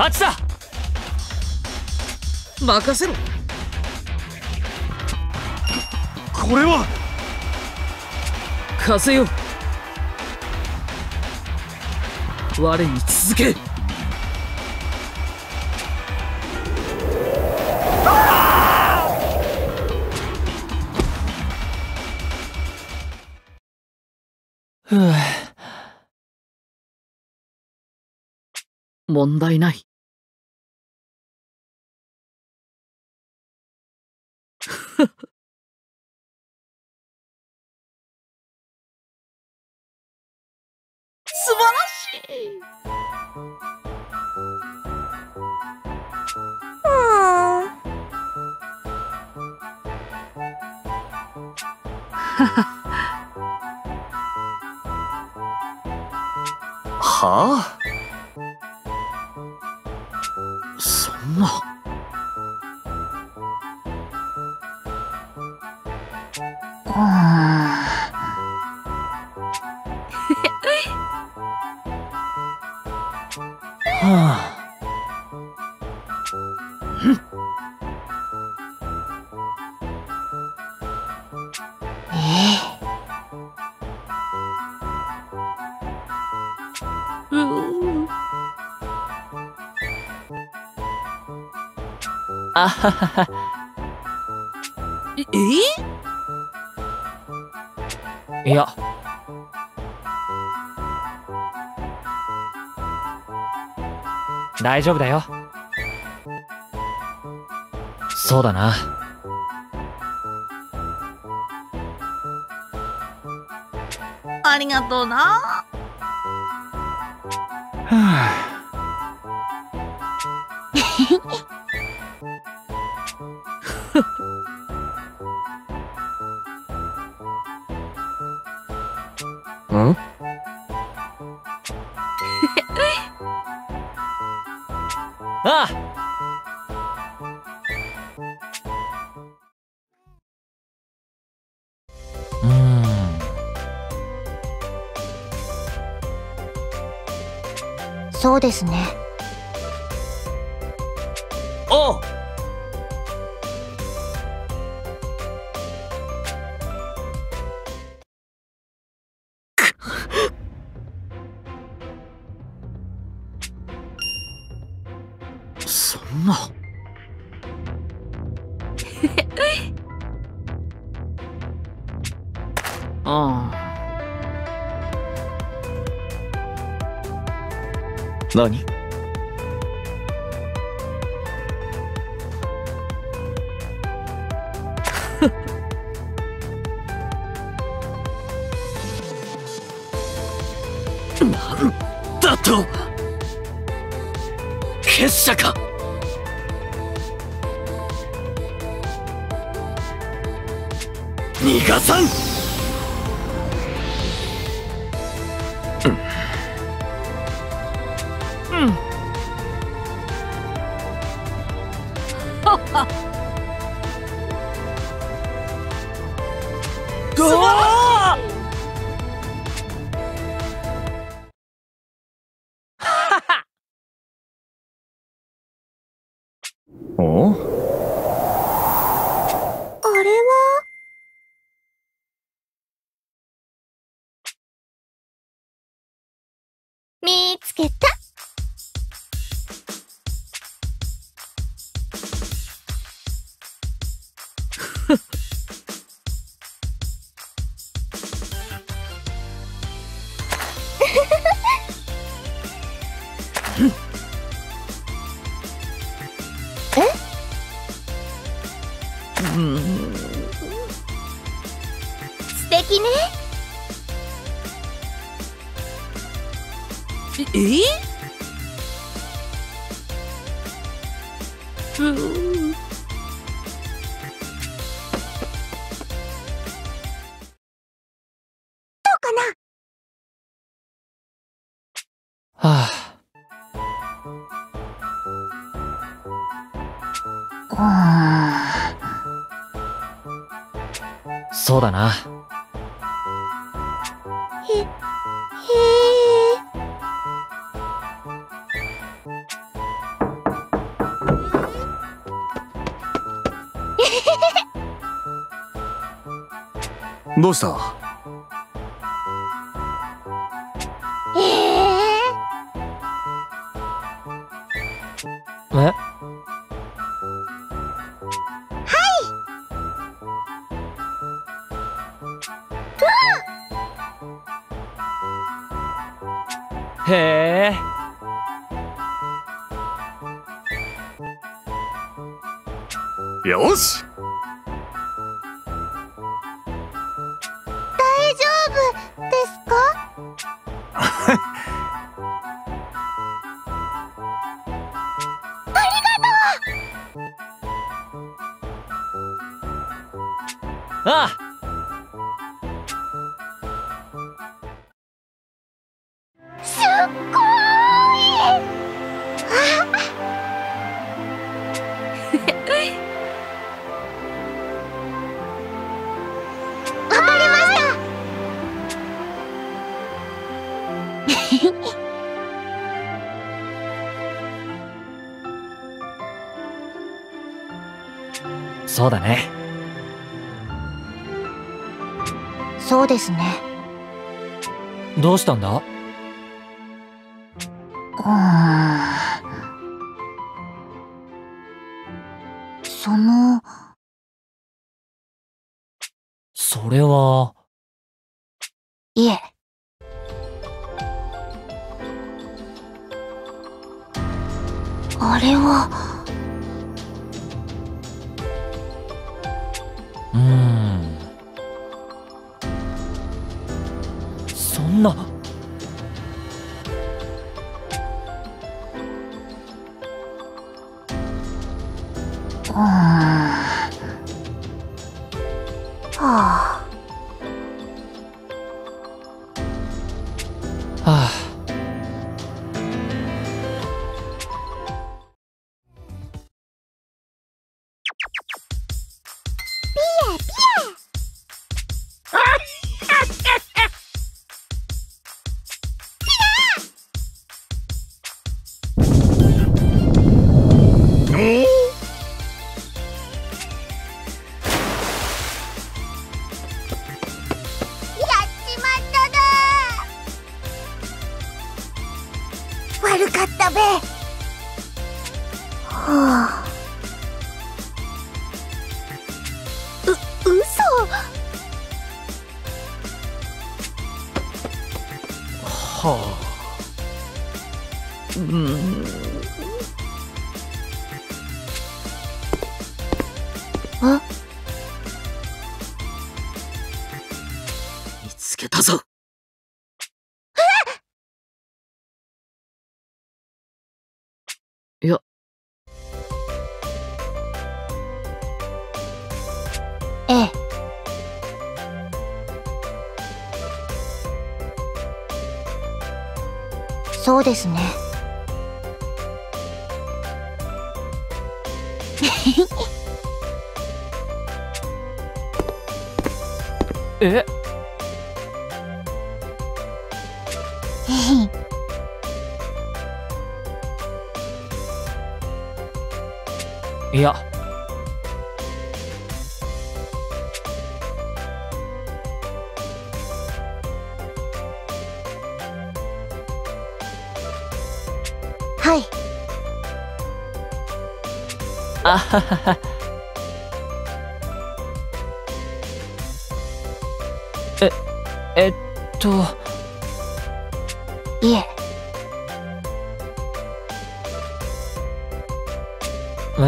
勝ちだ。任せろ。これは風よ、我に続け。問題ない。素晴らしい。はあ、そんな。あははは。いや。大丈夫だよ。そうだな。ありがとうな。はあ。ん？ああ。そうですね。おう。そんな。ああ。何？なんだと。結社か。逃がさん。お？あれは？見つけた。素敵ね。どうかな。はあ。そうだな。どうした？え？はい。へえ。よし。大丈夫ですか？ありがとう。ああ。すっごい。そうだね。そうですね。どうしたんだ？それは。いえ。あれは。そんな。悪かったべ。はあ。嘘。はあ。あ。見つけたぞ。いや。ええ。そうですね。え？いや。はい。あははは。いえ。え？あ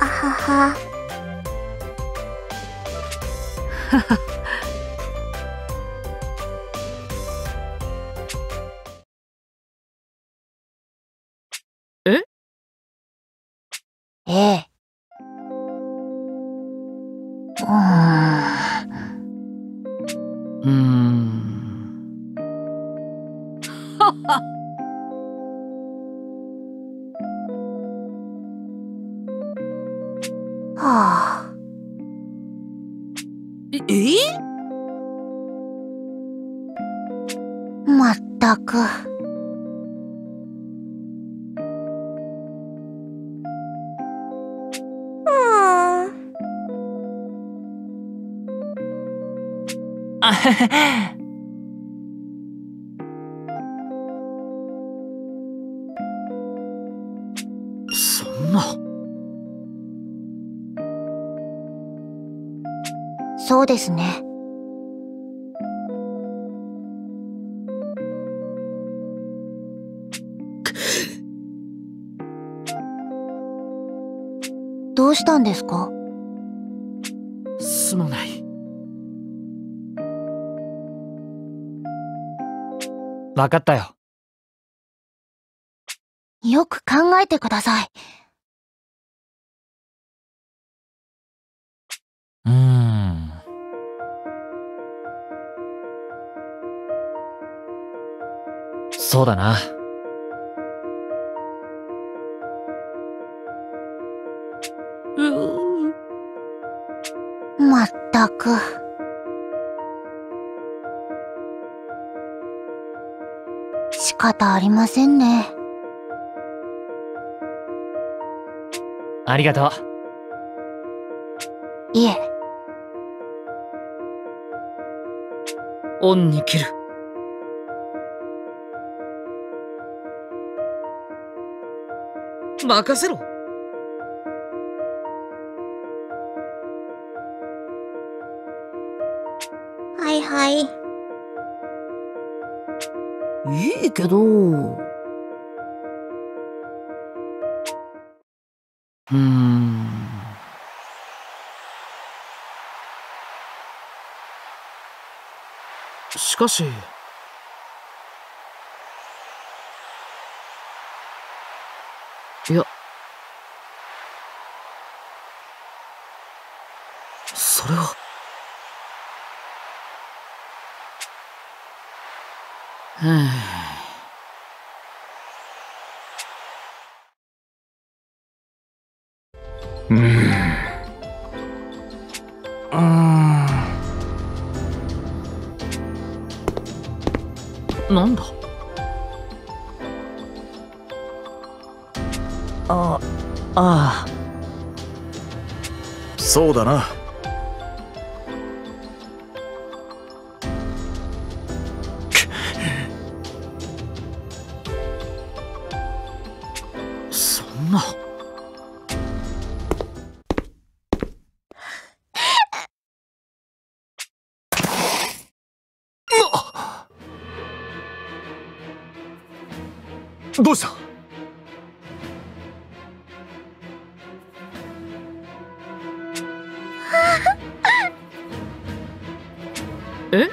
はは。え？ええ。はあ。まったく。あへへ。そんな。そうですね。どうしたんですか？すまない。分かったよ。よく考えてください。そうだな。まったく。仕方ありませんね。ありがとう。いえ。オンに切る。任せろ。いいけど。しかし。いや。それは。なんだ。ああ、そうだな。どうした？え？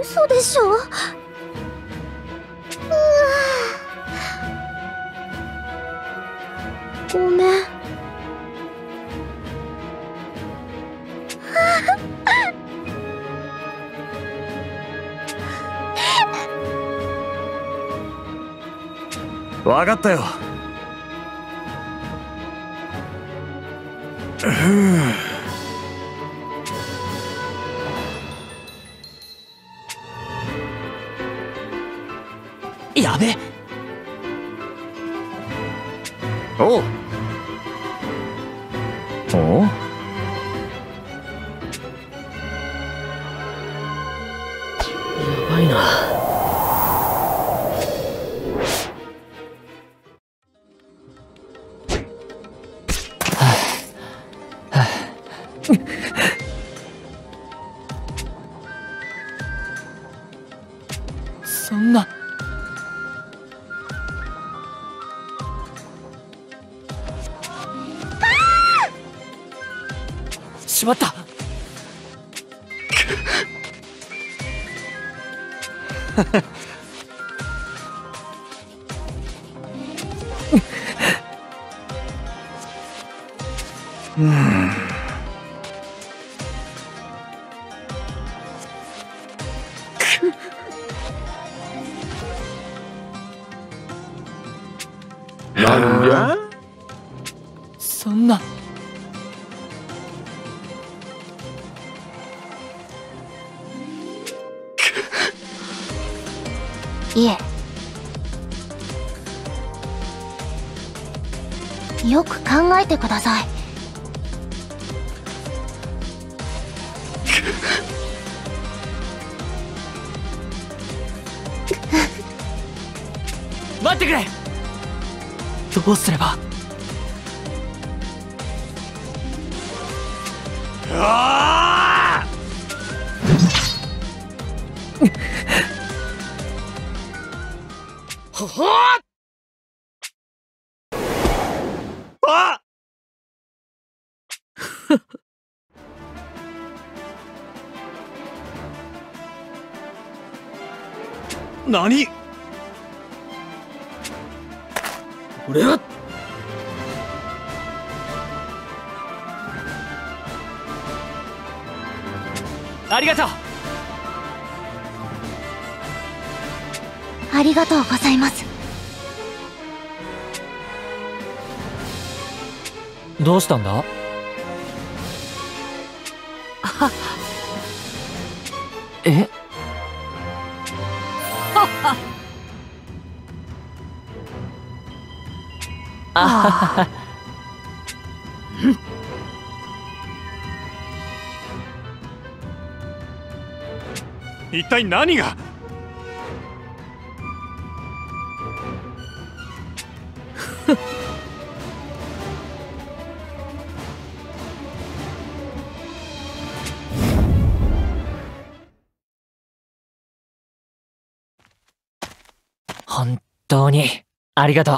嘘でしょ？うわぁ。ごめん。わかったよ。やべえ。おう。おう。やばいな。そんな。しまった。なんだ？そんな。いえ、よく考えてください。待ってくれ。どうすれば。ああほほーあ何俺はありがとう。ありがとうございます。どうしたんだ？あえ？あ一体何が。本当にありがとう。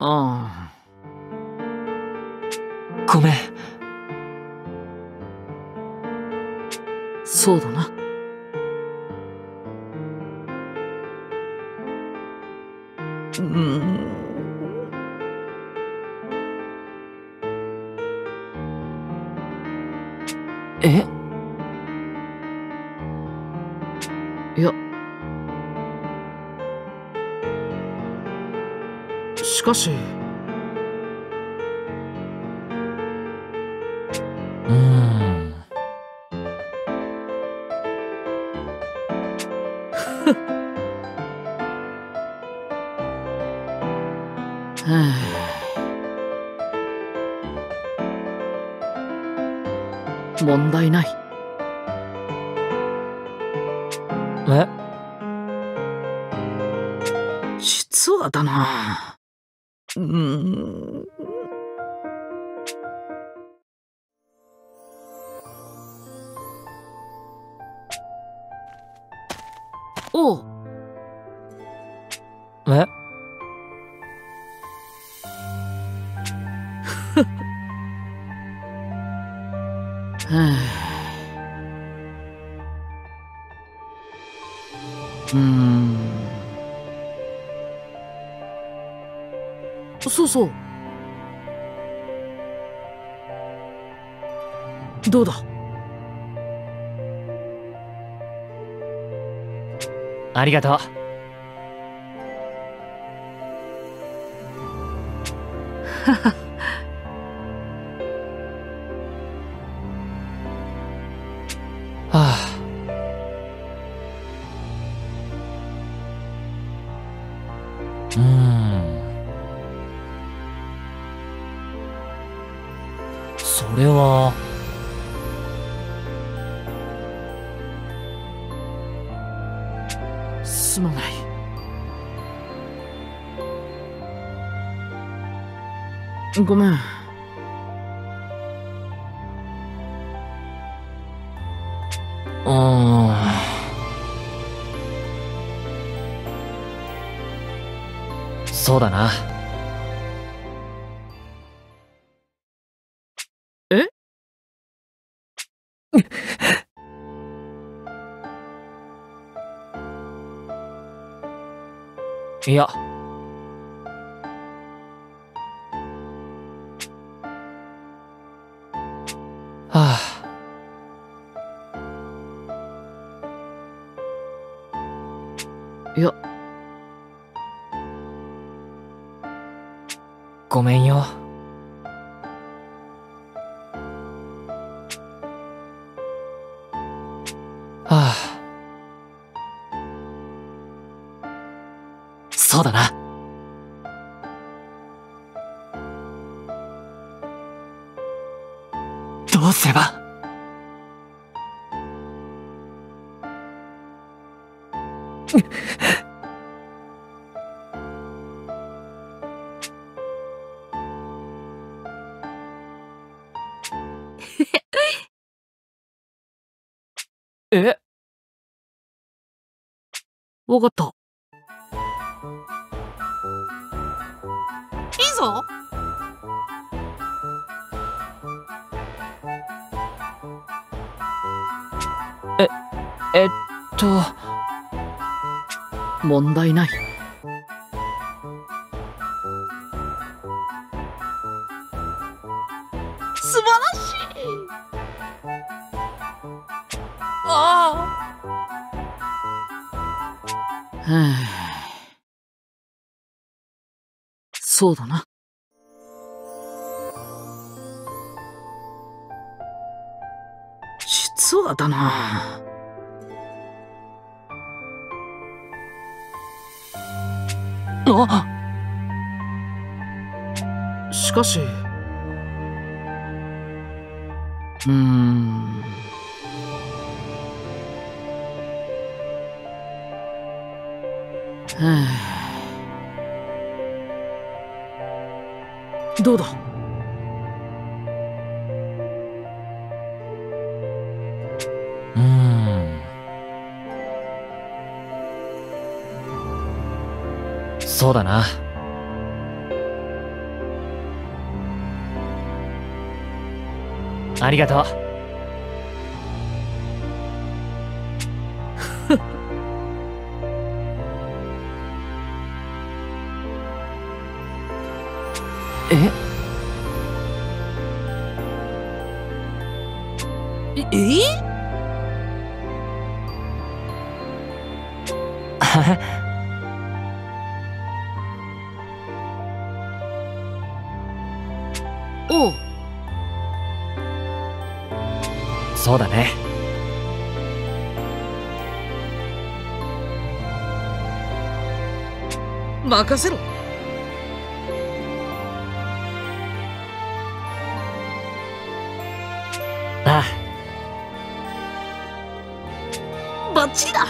うん、ごめん。そうだな。うん。え？いや。しかし、問題ない。え？実はだな。うん。おう。え？そうそう。どうだ？ありがとう。はあ。それはすまない。ごめん。そうだな。いや、はあ、いや、ごめんよ。はあ。そうだな。どうすれば。え？わかった。いいぞ。問題ない。素晴らしい。ああ。そうだな。実はだな。しかし、どうだ。そうだな。ありがとう。そうだね。任せろ。ああ、バッチリだ。